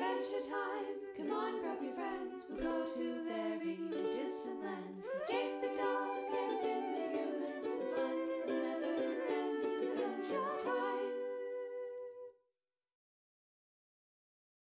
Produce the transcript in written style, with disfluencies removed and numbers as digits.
Adventure time, come on, grab your friends, we'll go to